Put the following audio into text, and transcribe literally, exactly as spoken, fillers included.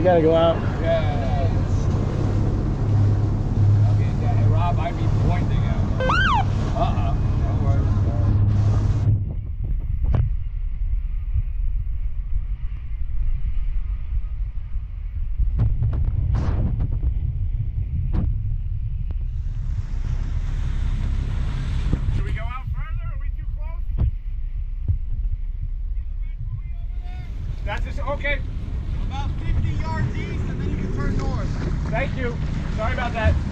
You gotta go out. Yeah. Okay, yeah. Hey, Rob, I'd be pointing out. Uh-uh. No worries. Should we go out further? Are we too close? That's just okay. About fifty yards east, and then you can turn north. Thank you. Sorry about that.